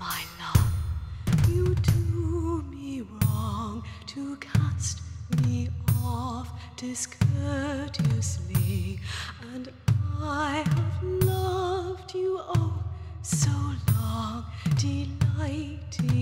my love, you do me wrong to cast me off discourteously, and I have loved you oh so long, delighting